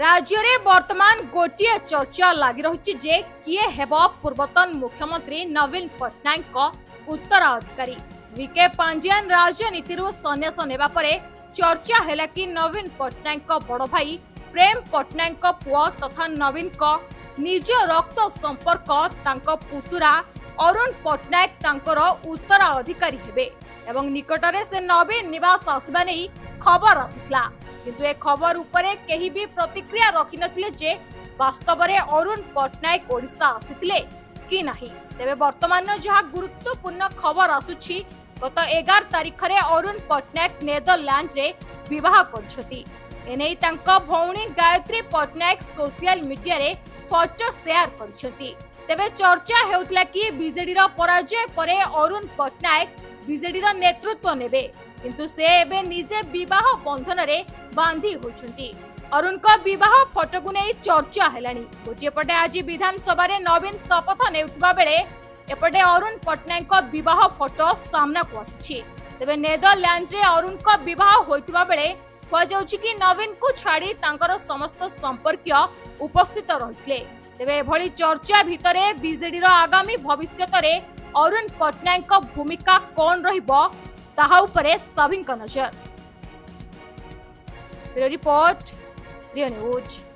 राज्य में बर्तमान गोटे चर्चा लगी रही जे किए हेब पूर्वतन मुख्यमंत्री नवीन पटनायक उत्तराधिकारी। विके पांजियान राजनीति सन्यास नेबा परे चर्चा है कि नवीन पटनायक बड़ भाई प्रेम पटनायक पुआ तथा नवीन निज रक्त संपर्क पुतुरा अरुण पटनायक उत्तराधिकारी हेबे एवं निकट में से नवीन निवास आसवा नहीं खबर आसाला किंतु ए खबर उपरे केही भी प्रतिक्रिया रखि नथिले जे वास्तव में अरुण पटनायक ओडिशा आसिथिले कि नाही। तेबे वर्तमान जहाँ गुरुत्वपूर्ण खबर आसुछि गत 11 तारीख रे अरुण पटनायक नेदरलैंड रे विवाह करछथि। एनै तांका भौणी गायत्री पटनायक सोशल मीडिया रे फोटो शेयर करछथि। तेबे चर्चा हेउतला कि बीजेडी रो पराजय परे अरुण पटनायक बीजेडी रो नेतृत्व नेबे किंतु से एबे निजे विवाह बंधन रे बांधी होती। अरुण का विवाह फोटो को नहीं चर्चा है। गोटेपटे आज विधानसभा नवीन शपथ नेउतबा बेले एपटे अरुण पटनायक विवाह फोटो सामना को आसी। तेबे नेदरलैंड रे अरुण का विवाह होइतबा बेले कहुछि कि नवीन को छाड़ी तांकर समस्त संपर्क उपस्थित रहितले। तेबे एभली चर्चा भितरे बीजेडी रो आगामी भविष्यत रे अरुण पटनायक भूमिका कौन रहिबो ताहा उपरे सभी का नजर। Report Rio news.